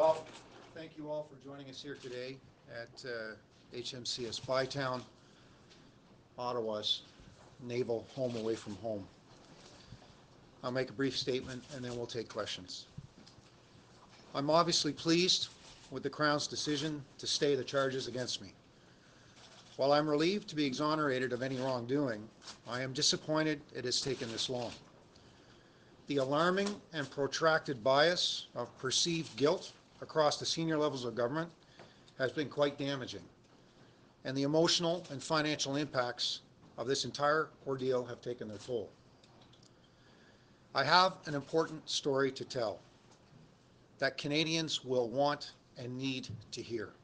Well, thank you all for joining us here today at HMCS Bytown, Ottawa's naval home away from home. I'll make a brief statement and then we'll take questions. I'm obviously pleased with the Crown's decision to stay the charges against me. While I'm relieved to be exonerated of any wrongdoing, I am disappointed it has taken this long. The alarming and protracted bias of perceived guilt across the senior levels of government has been quite damaging, and the emotional and financial impacts of this entire ordeal have taken their toll. I have an important story to tell that Canadians will want and need to hear.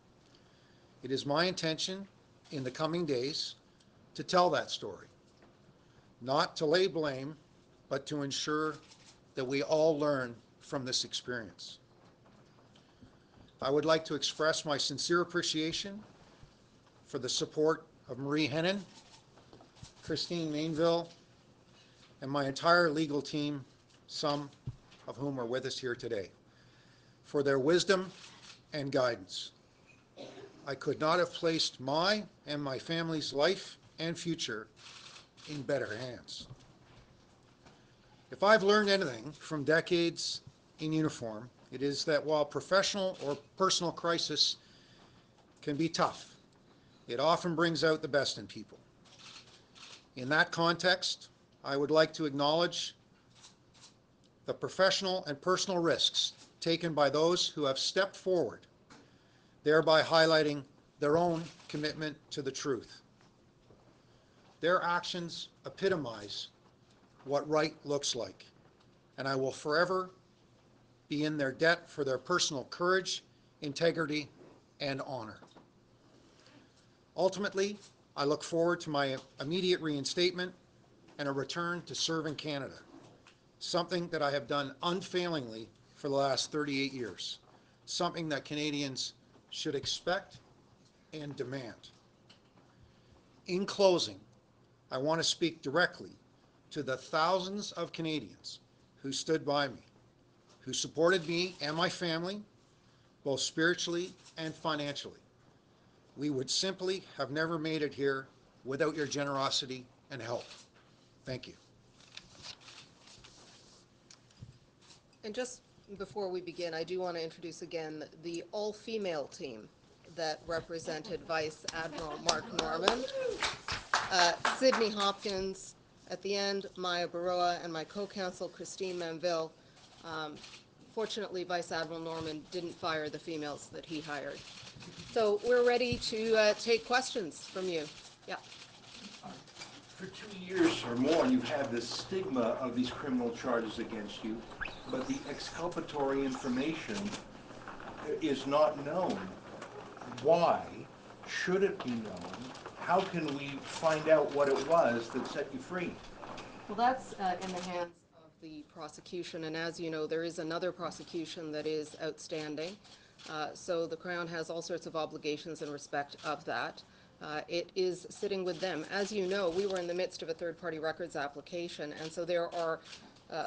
It is my intention in the coming days to tell that story, not to lay blame, but to ensure that we all learn from this experience. I would like to express my sincere appreciation for the support of Marie Henein, Christine Mainville, and my entire legal team, some of whom are with us here today, for their wisdom and guidance. I could not have placed my and my family's life and future in better hands. If I've learned anything from decades in uniform, it is that while professional or personal crisis can be tough, it often brings out the best in people. In that context, I would like to acknowledge the professional and personal risks taken by those who have stepped forward, thereby highlighting their own commitment to the truth. Their actions epitomize what right looks like, and I will forever be in their debt for their personal courage, integrity, and honor. Ultimately, I look forward to my immediate reinstatement and a return to serving Canada, something that I have done unfailingly for the last 38 years, something that Canadians should expect and demand. In closing, I want to speak directly to the thousands of Canadians who stood by me, who supported me and my family, both spiritually and financially. We would simply have never made it here without your generosity and help. Thank you. And just before we begin, I do want to introduce again the all-female team that represented Vice Admiral Mark Norman, Sydney Hopkins, at the end, Maya Baroa, and my co-counsel, Christine Mainville. Fortunately, Vice Admiral Norman didn't fire the females that he hired. So we're ready to take questions from you. Yeah. For 2 years or more, you had the stigma of these criminal charges against you, but the exculpatory information is not known. Why should it be known? How can we find out what it was that set you free? Well, that's in the hands of the prosecution, and as you know, there is another prosecution that is outstanding. So the Crown has all sorts of obligations in respect of that. It is sitting with them. As you know, we were in the midst of a third-party records application, and so there are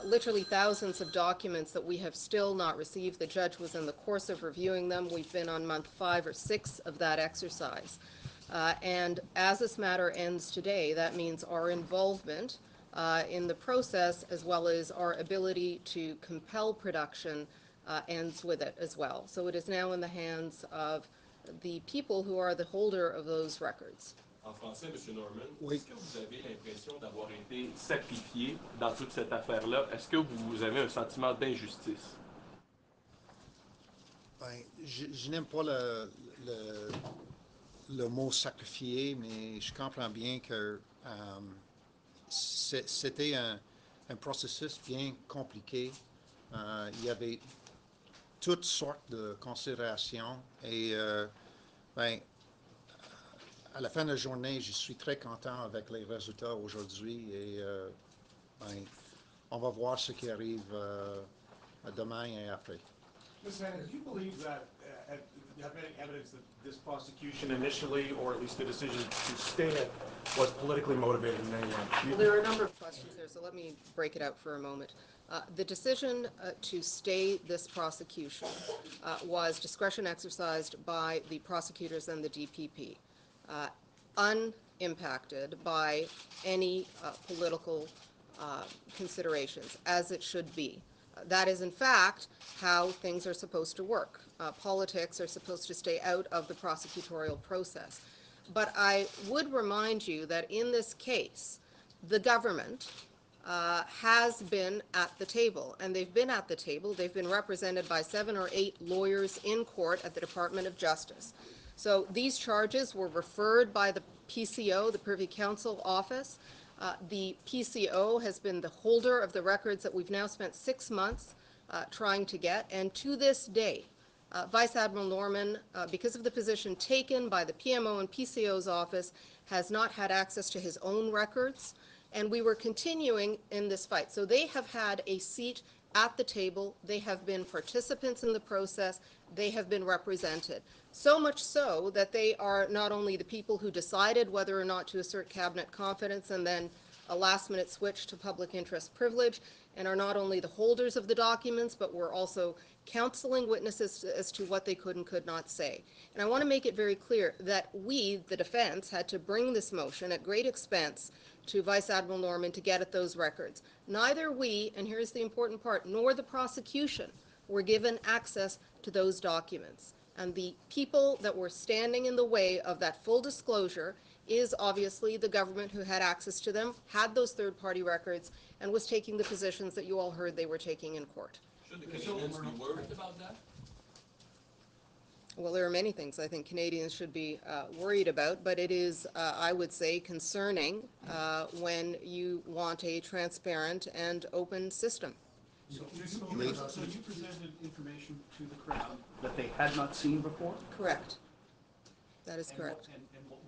literally thousands of documents that we have still not received. The judge was in the course of reviewing them. We've been on month 5 or 6 of that exercise. And as this matter ends today, that means our involvement in the process, as well as our ability to compel production, ends with it as well. So it is now in the hands of the people who are the holder of those records. En français, M. Norman, oui. Est-ce que vous avez l'impression d'avoir été sacrifié dans toute cette affaire-là? Est-ce que vous avez un sentiment d'injustice? Ben, je n'aime pas le mot sacrifié, mais je comprends bien que c'était un processus bien compliqué. Il y avait toutes sortes de considérations et ben, à la fin de la journée, je suis très content avec les résultats aujourd'hui et ben, on va voir ce qui arrive demain et après. Ms. Henein, do you believe that, have any evidence that this prosecution initially, or at least the decision to stay it, was politically motivated in any way? Well, there are a number of questions there, so let me break it out for a moment. The decision to stay this prosecution was discretion exercised by the prosecutors and the DPP, unimpacted by any political considerations, as it should be. That is, in fact, how things are supposed to work. Politics are supposed to stay out of the prosecutorial process. But I would remind you that in this case, the government has been at the table, and they've been at the table. They've been represented by 7 or 8 lawyers in court at the Department of Justice. So these charges were referred by the PCO, the Privy Council Office. The PCO has been the holder of the records that we've now spent 6 months trying to get, and to this day, Vice Admiral Norman, because of the position taken by the PMO and PCO's office, has not had access to his own records, and we were continuing in this fight. So they have had a seat at the table. They have been participants in the process. They have been represented. So much so that they are not only the people who decided whether or not to assert cabinet confidence and then a last-minute switch to public interest privilege, and are not only the holders of the documents, but were also counseling witnesses as to what they could and could not say. And I want to make it very clear that we, the defense, had to bring this motion at great expense to Vice Admiral Norman to get at those records. Neither we, and here's the important part, nor the prosecution were given access to those documents. And the people that were standing in the way of that full disclosure is obviously the government, who had access to them, had those third-party records, and was taking the positions that you all heard they were taking in court. Should the Canadians be worried about that? Well, there are many things I think Canadians should be worried about, but it is, I would say, concerning when you want a transparent and open system. So you presented information to the crowd that they had not seen before? Correct. That is correct.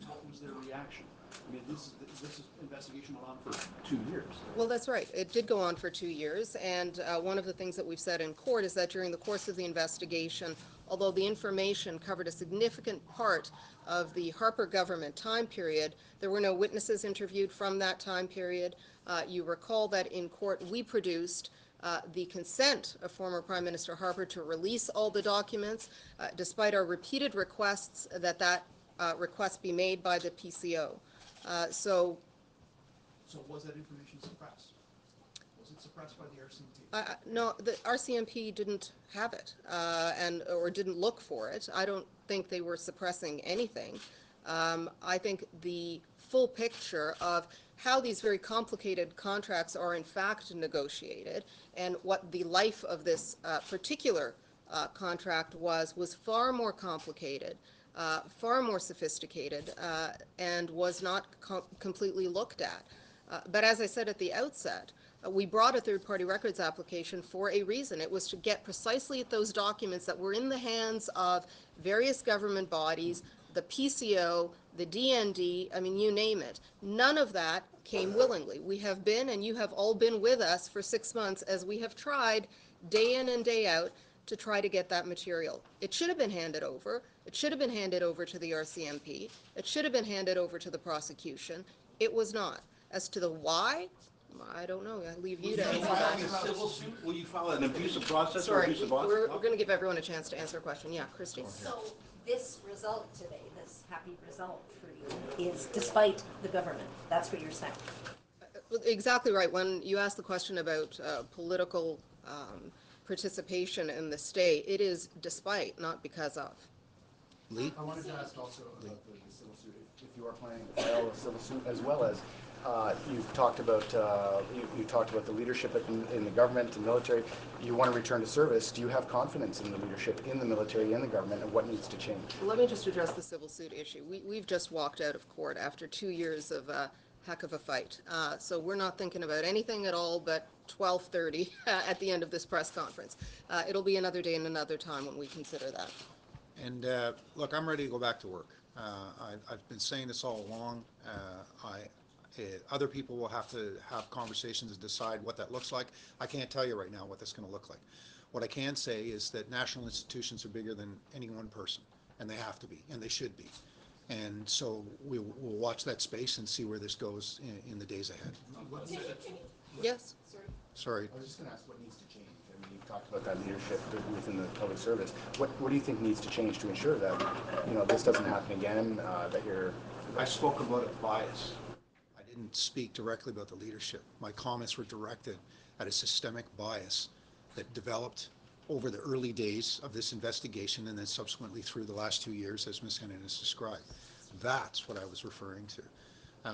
What was their reaction? I mean, this investigation went on for 2 years. Well, that's right. It did go on for 2 years, and one of the things that we've said in court is that during the course of the investigation, although the information covered a significant part of the Harper government time period, there were no witnesses interviewed from that time period. You recall that in court we produced the consent of former Prime Minister Harper to release all the documents, despite our repeated requests that request be made by the PCO. So was that information suppressed? Was it suppressed by the RCMP? No, the RCMP didn't have it, or didn't look for it. I don't think they were suppressing anything. I think the full picture of how these very complicated contracts are in fact negotiated, and what the life of this particular contract was far more complicated, far more sophisticated, and was not completely looked at. But as I said at the outset, we brought a third-party records application for a reason. It was to get precisely at those documents that were in the hands of various government bodies, the PCO, the DND, I mean, you name it. None of that came willingly. We have been, and you have all been with us for 6 months as we have tried day in and day out to try to get that material. It should have been handed over. It should have been handed over to the RCMP. It should have been handed over to the prosecution. It was not. As to the why, I don't know. I leave you to answer that. Civil suit? Will you file an abusive process? Sorry, or abusive office? We're going to give everyone a chance to answer a question. Yeah, Christine. So this result today, this happy result for you, is despite the government. That's what you're saying. Exactly right. When you asked the question about political participation in the state, it is despite, not because of. Lee? I wanted to ask also about the civil suit, if you are planning to file a civil suit, as well as you've talked about you talked about the leadership in the government and military. You want to return to service. Do you have confidence in the leadership in the military and the government, and what needs to change? Let me just address the civil suit issue. We've just walked out of court after 2 years of a heck of a fight. So we're not thinking about anything at all but 12:30 at the end of this press conference. It'll be another day and another time when we consider that. And look, I'm ready to go back to work. I've been saying this all along. Other people will have to have conversations and decide what that looks like. I can't tell you right now what that's going to look like. What I can say is that national institutions are bigger than any one person, and they have to be, and they should be. And so we'll watch that space and see where this goes in the days ahead. Yes. Sorry. I was just going to ask what needs to change. I mean, you've talked about that leadership within the public service. What do you think needs to change to ensure that, you know, this doesn't happen again? That you're. I spoke about a bias. I didn't speak directly about the leadership. My comments were directed at a systemic bias that developed over the early days of this investigation and then subsequently through the last 2 years, as Ms. Henein has described. That's what I was referring to.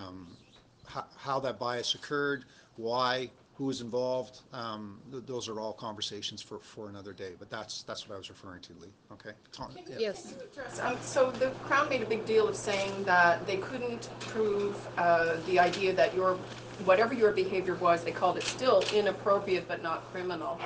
How that bias occurred, why, who was involved, those are all conversations for another day, but that's what I was referring to, Lee. Okay? Yes. So the Crown made a big deal of saying that they couldn't prove the idea that your whatever your behavior was, they called it still inappropriate but not criminal,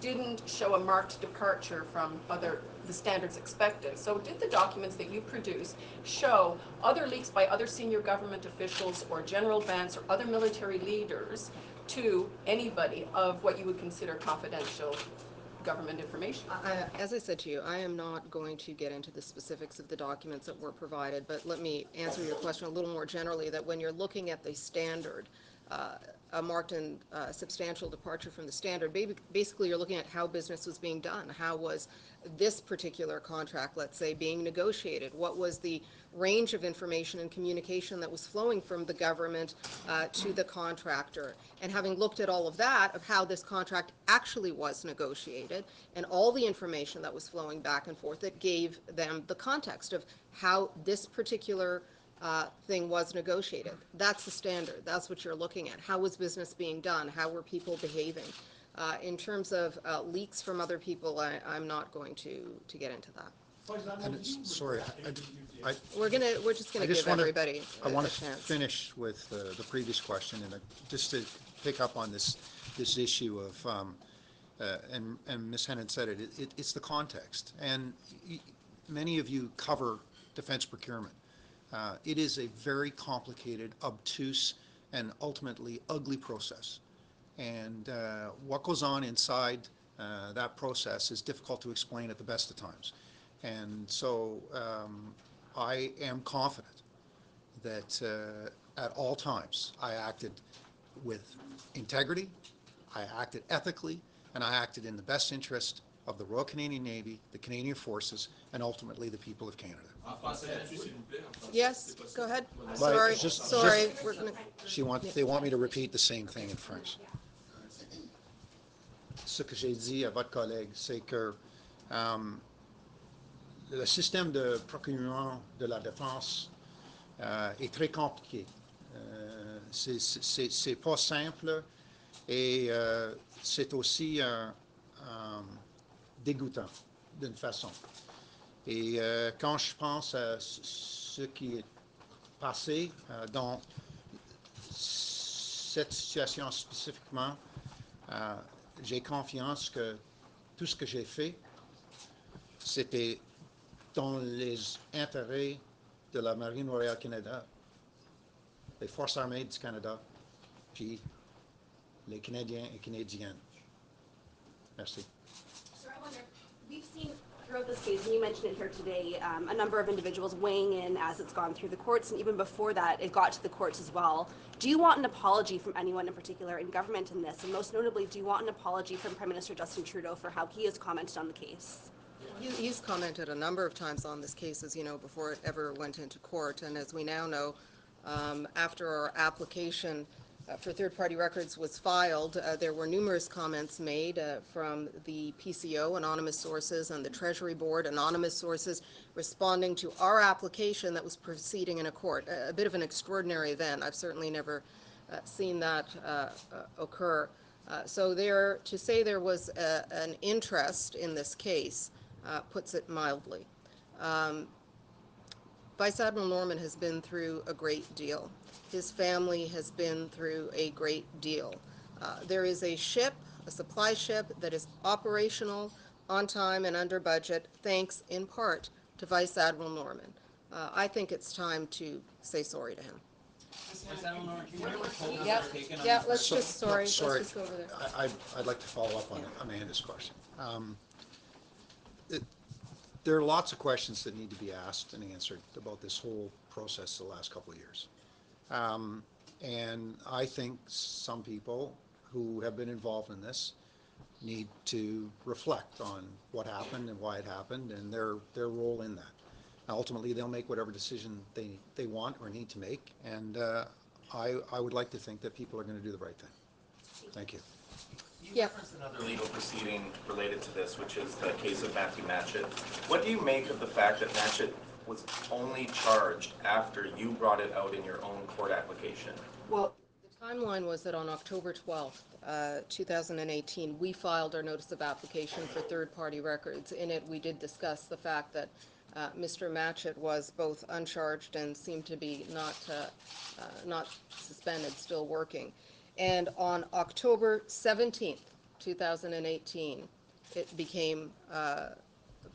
didn't show a marked departure from the standards expected. So did the documents that you produced show other leaks by other senior government officials or General Vance or other military leaders to anybody of what you would consider confidential government information? As I said to you, I am not going to get into the specifics of the documents that were provided, but let me answer your question a little more generally, that when you're looking at the standard, a marked and substantial departure from the standard, basically you're looking at how business was being done. How was this particular contract, let's say, being negotiated? What was the range of information and communication that was flowing from the government to the contractor? And having looked at all of that, of how this contract actually was negotiated and all the information that was flowing back and forth, that gave them the context of how this particular thing was negotiated. That's the standard. That's what you're looking at. How was business being done? How were people behaving? In terms of leaks from other people, I'm not going to get into that. And sorry, we're just going to give everybody a chance. Finish with the previous question, and just to pick up on this issue of and Ms. Henein said it's the context, and many of you cover defense procurement. It is a very complicated, obtuse, and ultimately ugly process, and what goes on inside that process is difficult to explain at the best of times. And so I am confident that at all times I acted with integrity, I acted ethically, and I acted in the best interest of the Royal Canadian Navy, the Canadian Forces, and ultimately the people of Canada. Yes, go ahead. Sorry, they want me to repeat the same thing in French. Ce que j'ai dit à votre collègue, c'est que le système de procurement de la défense est très compliqué. C'est pas simple et c'est aussi dégoûtant d'une façon. Et quand je pense à ce qui est passé dans cette situation spécifiquement, j'ai confiance que tout ce que j'ai fait, c'était dans les intérêts de la Marine royale Canada, les Forces armées du Canada, puis les Canadiens et Canadiennes. Merci. Sir, I wonder, we've seen throughout this case, and you mentioned it here today, a number of individuals weighing in as it's gone through the courts, and even before that, it got to the courts as well. Do you want an apology from anyone in particular in government in this? And most notably, do you want an apology from Prime Minister Justin Trudeau for how he has commented on the case? He's commented a number of times on this case, as you know, before it ever went into court. And as we now know, after our application for third-party records was filed, there were numerous comments made from the PCO, anonymous sources, and the Treasury Board, anonymous sources, responding to our application that was proceeding in a court. A bit of an extraordinary event. I've certainly never seen that occur. So there, to say there was an interest in this case, puts it mildly. Vice Admiral Norman has been through a great deal. His family has been through a great deal. There is a ship, a supply ship, that is operational, on time, and under budget, thanks in part to Vice Admiral Norman. I think it's time to say sorry to him. Yeah, let's just go over there. I'd like to follow up on Amanda's question. There are lots of questions that need to be asked and answered about this whole process the last couple of years. And I think some people who have been involved in this need to reflect on what happened and why it happened and their role in that. Now, ultimately, they'll make whatever decision they want or need to make, and I would like to think that people are going to do the right thing. Thank you. You referenced another legal proceeding related to this, which is the case of Matthew Matchett. What do you make of the fact that Matchett was only charged after you brought it out in your own court application? Well, the timeline was that on October 12th, 2018, we filed our notice of application for third-party records. In it, we did discuss the fact that Mr. Matchett was both uncharged and seemed to be not suspended, still working. And on October 17th, 2018, it became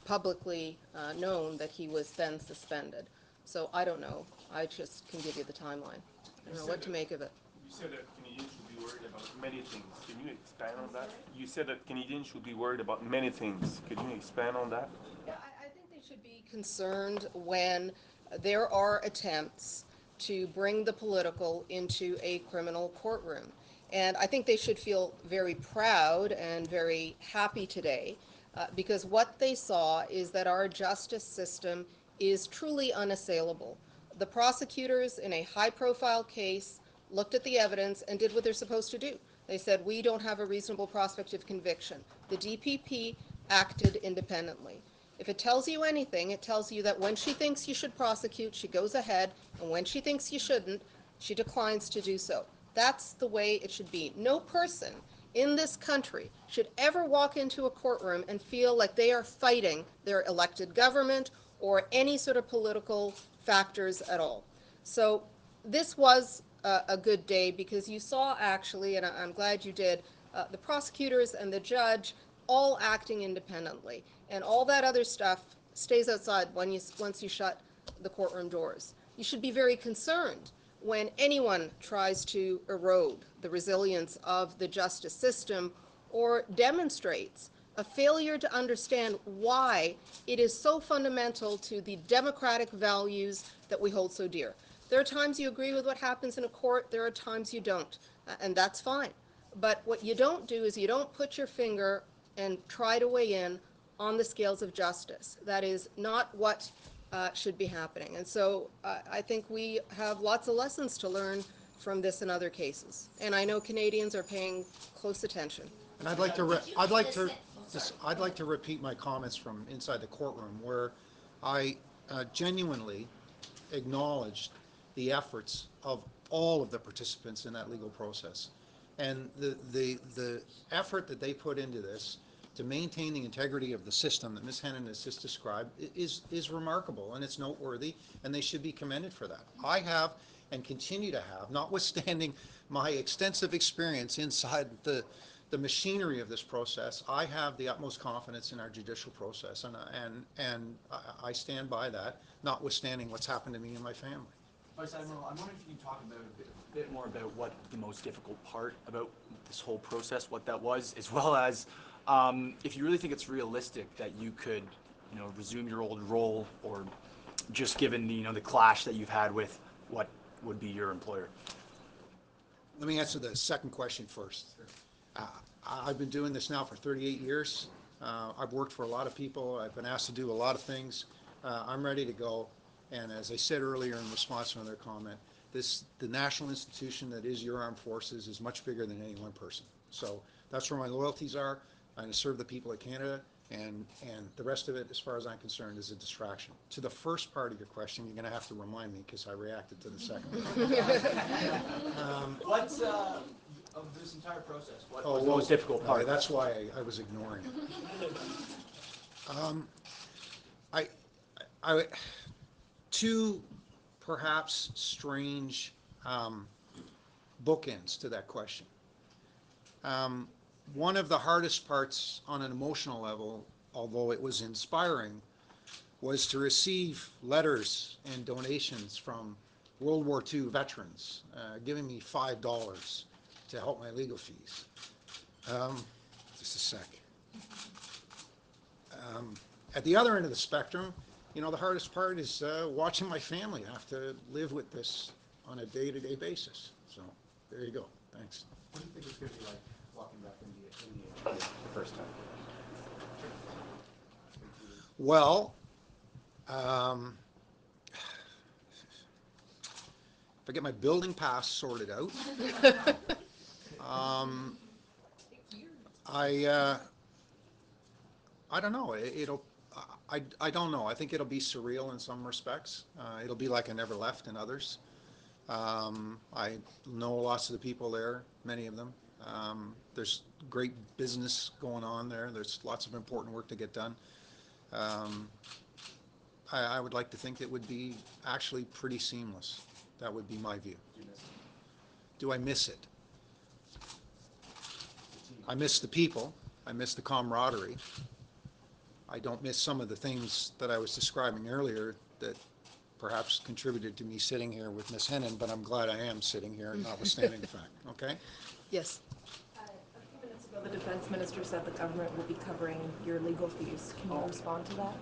publicly known that he was then suspended. So I don't know. I just can give you the timeline. I don't know what to make of it. You said that Canadians should be worried about many things. Can you expand on that? You said that Canadians should be worried about many things. Could you expand on that? Yeah, I think they should be concerned when there are attempts to bring the political into a criminal courtroom. And I think they should feel very proud and very happy today because what they saw is that our justice system is truly unassailable. The prosecutors in a high-profile case looked at the evidence and did what they're supposed to do. They said, we don't have a reasonable prospect of conviction. The DPP acted independently. If it tells you anything, it tells you that when she thinks you should prosecute, she goes ahead, and when she thinks you shouldn't, she declines to do so. That's the way it should be. No person in this country should ever walk into a courtroom and feel like they are fighting their elected government or any sort of political factors at all. So this was a good day because you saw actually, and I'm glad you did, the prosecutors and the judge all acting independently. And all that other stuff stays outside when once you shut the courtroom doors. You should be very concerned when anyone tries to erode the resilience of the justice system or demonstrates a failure to understand why it is so fundamental to the democratic values that we hold so dear. There are times you agree with what happens in a court, there are times you don't, and that's fine. But what you don't do is you don't put your finger and try to weigh in on the scales of justice. That is not what should be happening. And so I think we have lots of lessons to learn from this and other cases. And I know Canadians are paying close attention. And I'd like to repeat my comments from inside the courtroom, where I genuinely acknowledged the efforts of all of the participants in that legal process. And the effort that they put into this to maintain the integrity of the system that Ms. Henein has just described is remarkable, and it's noteworthy, and they should be commended for that. I have and continue to have, notwithstanding my extensive experience inside the machinery of this process, I have the utmost confidence in our judicial process, and I stand by that, notwithstanding what's happened to me and my family. Vice Admiral, I'm wondering if you can talk about a bit more about what the most difficult part about this whole process, what that was, as well as if you really think it's realistic that you could, resume your old role, or just given the, the clash that you've had with what would be your employer. Let me answer the second question first. I've been doing this now for 38 years. I've worked for a lot of people. I've been asked to do a lot of things. I'm ready to go. And as I said earlier in response to another comment, the national institution that is your armed forces is much bigger than any one person. So that's where my loyalties are. I'm going to serve the people of Canada, and the rest of it, as far as I'm concerned, is a distraction. To the first part of your question, you're going to have to remind me because I reacted to the second one. What's of this entire process? What was the most difficult part? That's why I was ignoring it. Two perhaps strange bookends to that question. One of the hardest parts on an emotional level, although it was inspiring, was to receive letters and donations from World War II veterans giving me $5 to help my legal fees. Just a sec. At the other end of the spectrum, you know, the hardest part is watching my family. I have to live with this on a day-to-day basis. So there you go. Thanks. What do you think it's going to be like walking back in the India the first time? Well, if I get my building pass sorted out, I don't know. I don't know. I think it'll be surreal in some respects. It'll be like I never left in others. I know lots of the people there, many of them. There's great business going on there. There's lots of important work to get done. I would like to think it would be actually pretty seamless. That would be my view. Do I miss it? I miss the people. I miss the camaraderie. I don't miss some of the things that I was describing earlier that perhaps contributed to me sitting here with Ms. Henein, but I'm glad I am sitting here, notwithstanding the fact. Okay? Yes. A few minutes ago, the Defense Minister said the government will be covering your legal fees. Can you respond to that?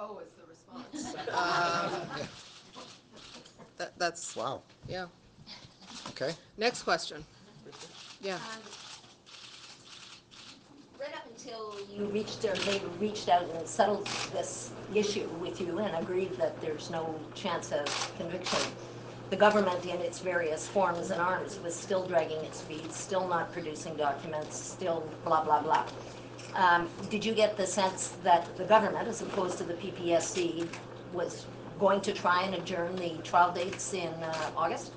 Oh, is the response. That's... Wow. Yeah. Okay. Next question. Yeah. Right up until you reached, or they reached out and settled this issue with you and agreed that there's no chance of conviction, the government in its various forms and arms was still dragging its feet, still not producing documents, still blah, blah, blah. Did you get the sense that the government, as opposed to the PPSC, was going to try and adjourn the trial dates in August?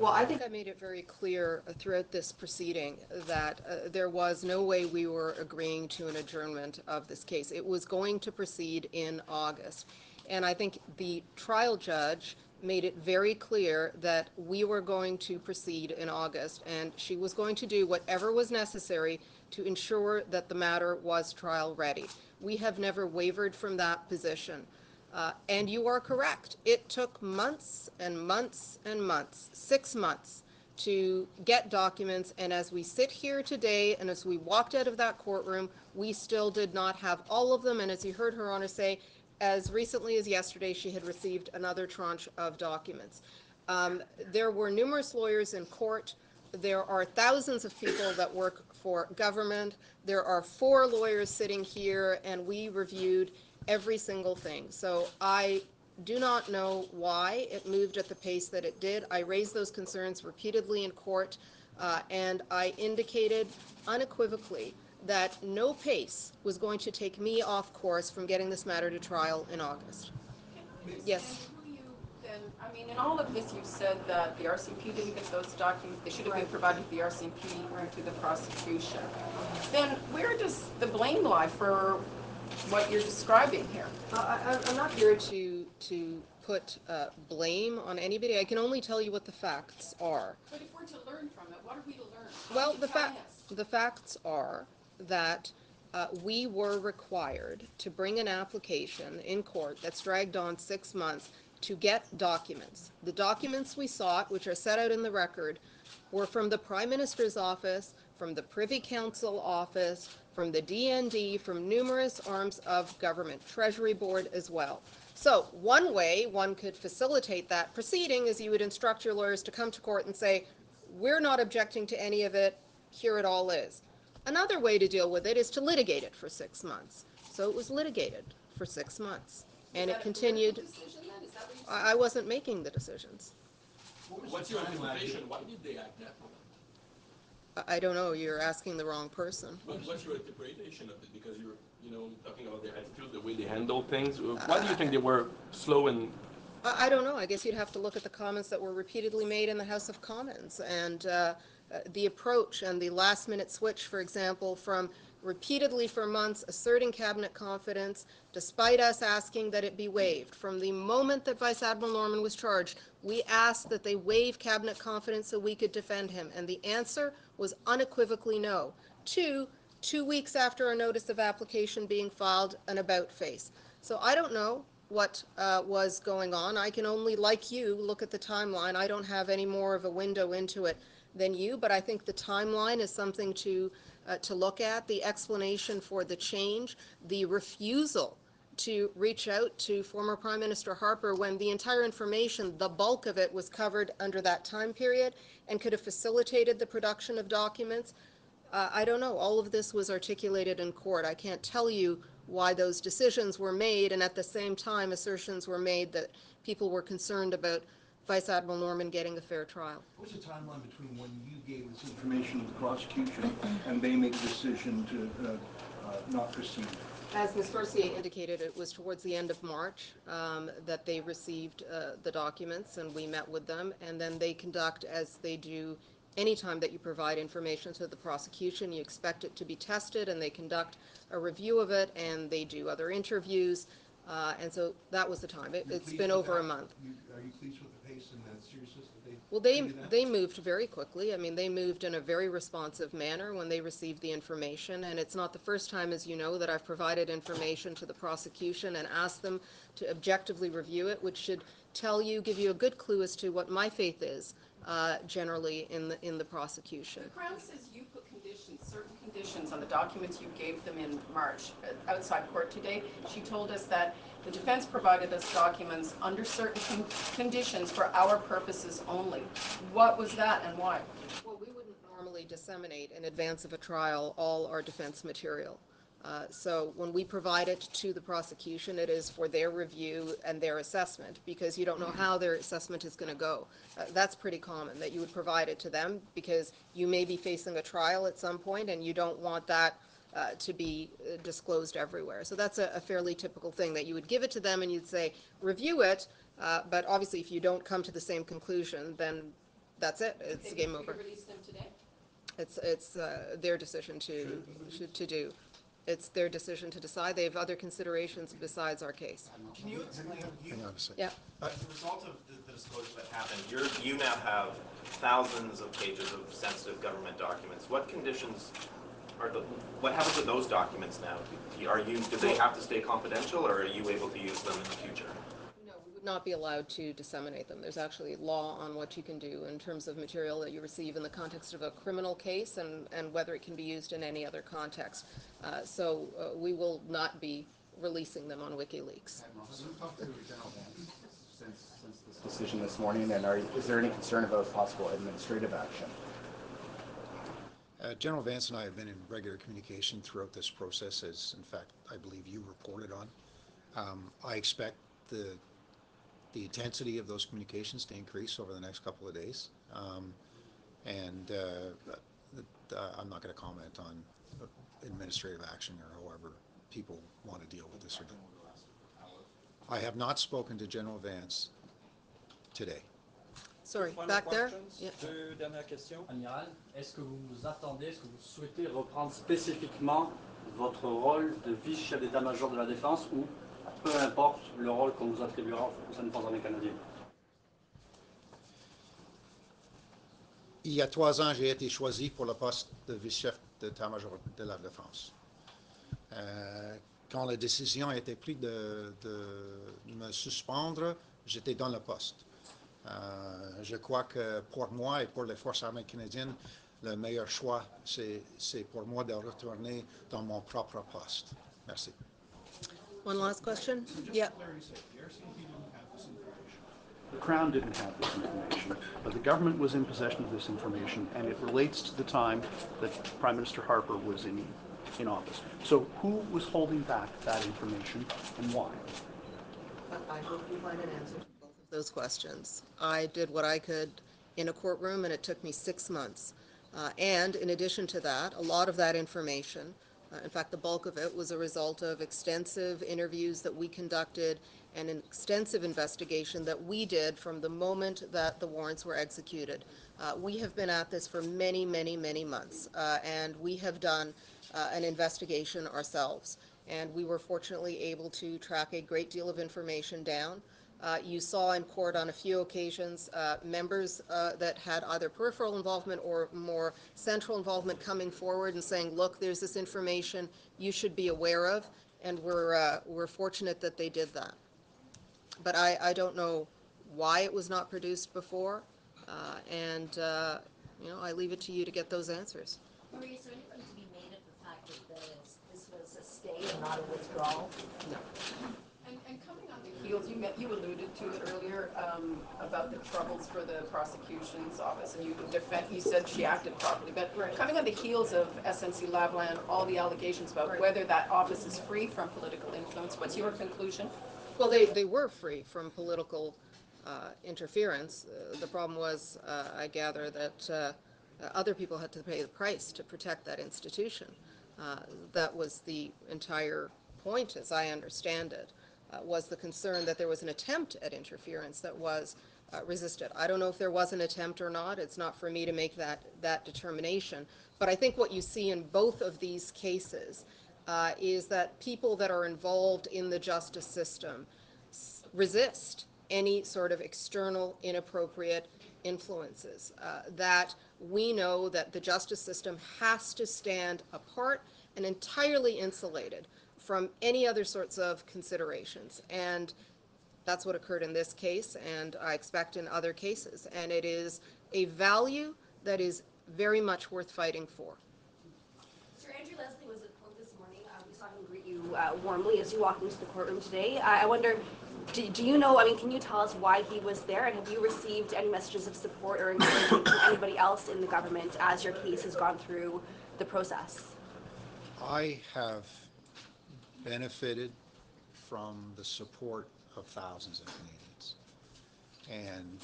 Well, I think I made it very clear throughout this proceeding that there was no way we were agreeing to an adjournment of this case. It was going to proceed in August. And I think the trial judge made it very clear that we were going to proceed in August, and she was going to do whatever was necessary to ensure that the matter was trial ready. We have never wavered from that position. And you are correct. It took months and months and months, 6 months, to get documents. And as we sit here today and as we walked out of that courtroom, we still did not have all of them. And as you heard Her Honor say, as recently as yesterday, she had received another tranche of documents. There were numerous lawyers in court. There are thousands of people that work for government. There are 4 lawyers sitting here, and we reviewed every single thing. So I do not know why it moved at the pace that it did. I raised those concerns repeatedly in court, and I indicated unequivocally that no pace was going to take me off course from getting this matter to trial in August. Yes. I mean, in all of this, you said that the RCMP didn't get those documents. They should have been provided to the RCMP or to the prosecution. Then where does the blame lie for what you're describing here? I'm not here to put blame on anybody. I can only tell you what the facts are. But if we're to learn from it, what are we to learn? Well, the facts are that we were required to bring an application in court that's dragged on 6 months to get documents. The documents we sought, which are set out in the record, were from the Prime Minister's office, from the Privy Council office, from the DND, from numerous arms of government, Treasury Board as well. So one way one could facilitate that proceeding is you would instruct your lawyers to come to court and say, we're not objecting to any of it, here it all is. Another way to deal with it is to litigate it for 6 months. So it was litigated for 6 months, and it continued. I wasn't making the decisions. What's your explanation? Why did they act that way? I don't know. You're asking the wrong person. What's your interpretation of it? Because you're, talking about their attitude, the way they handle things. Why do you think they were slow and? I don't know. I guess you'd have to look at the comments that were repeatedly made in the House of Commons and the approach and the last-minute switch, for example, from repeatedly for months asserting cabinet confidence, despite us asking that it be waived. From the moment that Vice Admiral Norman was charged, we asked that they waive cabinet confidence so we could defend him, and the answer was unequivocally no. 2 weeks after a notice of application being filed, an about face. So I don't know what was going on. I can only, like you, look at the timeline. I don't have any more of a window into it than you, but I think the timeline is something to to look at, the explanation for the change, the refusal to reach out to former Prime Minister Harper when the entire information, the bulk of it, was covered under that time period and could have facilitated the production of documents. I don't know. All of this was articulated in court. I can't tell you why those decisions were made, and at the same time assertions were made that people were concerned about Vice Admiral Norman getting a fair trial. What's the timeline between when you gave this information to the prosecution and they make the decision to not proceed? As Ms. Mercier indicated, it was towards the end of March that they received the documents, and we met with them, and then they conduct, as they do anytime that you provide information to the prosecution, you expect it to be tested, and they conduct a review of it, and they do other interviews, and so that was the time. It's been over a month. Are you pleased with the pace and the seriousness that they? Well, they moved very quickly. I mean, they moved in a very responsive manner when they received the information, and it's not the first time, as you know, that I've provided information to the prosecution and asked them to objectively review it, which should tell you, give you a good clue as to what my faith is generally in the prosecution. The Crown says you put certain conditions on the documents you gave them in March. Outside court today, she told us that the defense provided us documents under certain conditions for our purposes only. What was that and why? Well, we wouldn't normally disseminate in advance of a trial all our defense material. So when we provide it to the prosecution, it is for their review and their assessment, because you don't know how their assessment is going to go. That's pretty common, that you would provide it to them, because you may be facing a trial at some point and you don't want that to be disclosed everywhere. So that's a fairly typical thing, that you would give it to them and you'd say, review it, but obviously if you don't come to the same conclusion, then that's it. It's game over. Release them today? It's their decision to do. It's their decision to decide. They have other considerations besides our case. Can you explain? Yeah. As a result of the disclosure that happened, you now have thousands of pages of sensitive government documents. What conditions are what happens to those documents now? Do they have to stay confidential, or are you able to use them in the future? No, we would not be allowed to disseminate them. There's actually law on what you can do in terms of material that you receive in the context of a criminal case and whether it can be used in any other context. So we will not be releasing them on WikiLeaks. Since this decision this morning, and is there any concern about possible administrative action? General Vance and I have been in regular communication throughout this process, as in fact I believe you reported on. I expect the intensity of those communications to increase over the next couple of days, and I'm not going to comment on administrative action or however people want to deal with this. I have not spoken to General Vance today. Sorry, back there. Yeah. Deux dernières questions. Amiral, est-ce que vous vous attendez, est-ce que vous souhaitez reprendre spécifiquement votre rôle de vice-chef d'état-major de la Défense, ou peu importe le rôle qu'on vous attribuera au sein des Forces armées canadiennes? Il y a 3 ans, j'ai été choisi pour le poste de vice-chef d'état-major de la Défense. Quand la décision a été prise de me suspendre, j'étais dans le poste. Je crois que pour moi et pour les Forces armées canadiennes, le meilleur choix, c'est pour moi de retourner dans mon propre poste. Merci. One last question. Yeah. The Crown didn't have this information, but the government was in possession of this information, and it relates to the time that Prime Minister Harper was in office. So who was holding back that information, and why? I hope you find an answer to both of those questions. I did what I could in a courtroom, and it took me 6 months. And in addition to that, a lot of that information, in fact, the bulk of it, was a result of extensive interviews that we conducted and an extensive investigation that we did from the moment that the warrants were executed. We have been at this for many, many, many months, and we have done an investigation ourselves. And we were fortunately able to track a great deal of information down. You saw in court on a few occasions members that had either peripheral involvement or more central involvement coming forward and saying, look, there's this information you should be aware of, and we're fortunate that they did that. But I don't know why it was not produced before, and you know, I leave it to you to get those answers. Marie, is there anything to be made This was a stay and not a withdrawal? No. And coming on the heels, you alluded to it earlier about the troubles for the prosecution's office, and you said she acted properly. But right. Coming on the heels of SNC-Lavalin, all the allegations about right. whether that office is free from political influence, what's your conclusion? Well, they were free from political interference. The problem was, I gather, that other people had to pay the price to protect that institution. That was the entire point, as I understand it, was the concern that there was an attempt at interference that was resisted. I don't know if there was an attempt or not. It's not for me to make that determination. But I think what you see in both of these cases is that people that are involved in the justice system resist any sort of external inappropriate influences. That we know that the justice system has to stand apart and entirely insulated from any other sorts of considerations. And that's what occurred in this case, and I expect in other cases. And it is a value that is very much worth fighting for. Sir Andrew Leslie was at court this morning. We saw him greet you warmly as you walked into the courtroom today. I wonder, do you know, I mean, can you tell us why he was there? And have you received any messages of support or encouragement from anybody else in the government as your case has gone through the process? I have benefited from the support of thousands of Canadians. And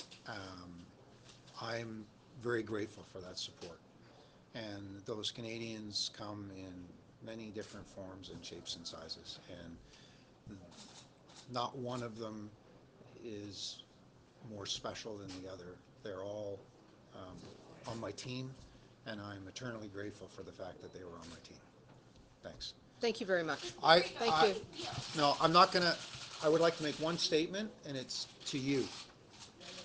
I'm very grateful for that support. And those Canadians come in many different forms and shapes and sizes. And not one of them is more special than the other. They're all on my team, and I'm eternally grateful for the fact that they were on my team. Thanks. Thank you very much. I'm not going to. I would like to make one statement, and it's to you.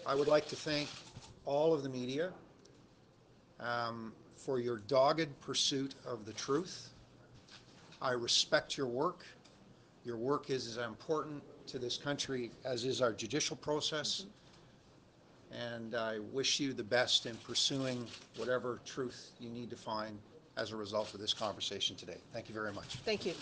I would like to thank all of the media for your dogged pursuit of the truth. I respect your work. Your work is as important to this country as is our judicial process. And I wish you the best in pursuing whatever truth you need to find as a result of this conversation today. Thank you very much. Thank you.